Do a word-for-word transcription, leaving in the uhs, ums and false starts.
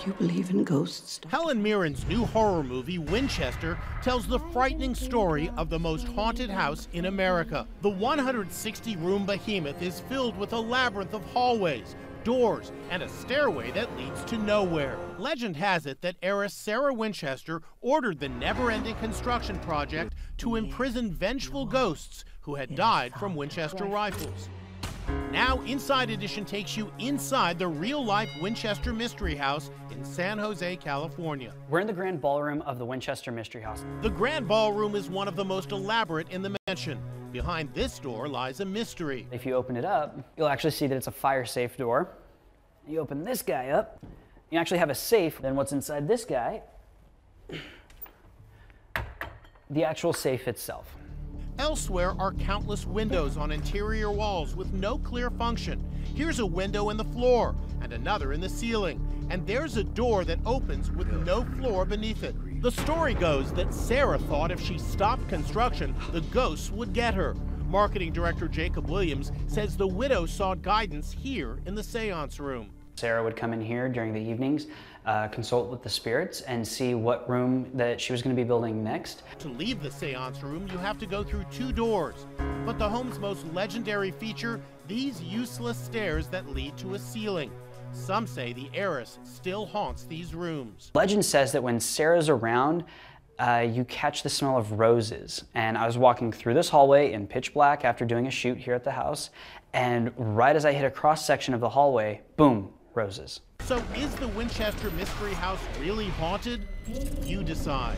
Do you believe in ghosts? Doctor? Helen Mirren's new horror movie, Winchester, tells the frightening story of the most haunted house in America. The one hundred sixty room behemoth is filled with a labyrinth of hallways, doors, and a stairway that leads to nowhere. Legend has it that heiress Sarah Winchester ordered the never-ending construction project to imprison vengeful ghosts who had died from Winchester rifles. Now, Inside Edition takes you inside the real-life Winchester Mystery House in San Jose, California. We're in the grand ballroom of the Winchester Mystery House. The grand ballroom is one of the most elaborate in the mansion. Behind this door lies a mystery. If you open it up, you'll actually see that it's a fire-safe door. You open this guy up, you actually have a safe. Then what's inside this guy? The actual safe itself. Elsewhere are countless windows on interior walls with no clear function. Here's a window in the floor and another in the ceiling. And there's a door that opens with no floor beneath it. The story goes that Sarah thought if she stopped construction, the ghosts would get her. Marketing director Jacob Williams says the widow sought guidance here in the seance room. Sarah would come in here during the evenings, uh, consult with the spirits, and see what room that she was going to be building next. To leave the seance room, you have to go through two doors. But the home's most legendary feature, these useless stairs that lead to a ceiling. Some say the heiress still haunts these rooms. Legend says that when Sarah's around, Uh, you catch the smell of roses. And I was walking through this hallway in pitch black after doing a shoot here at the house, and right as I hit a cross section of the hallway, boom, roses. So is the Winchester Mystery House really haunted? You decide.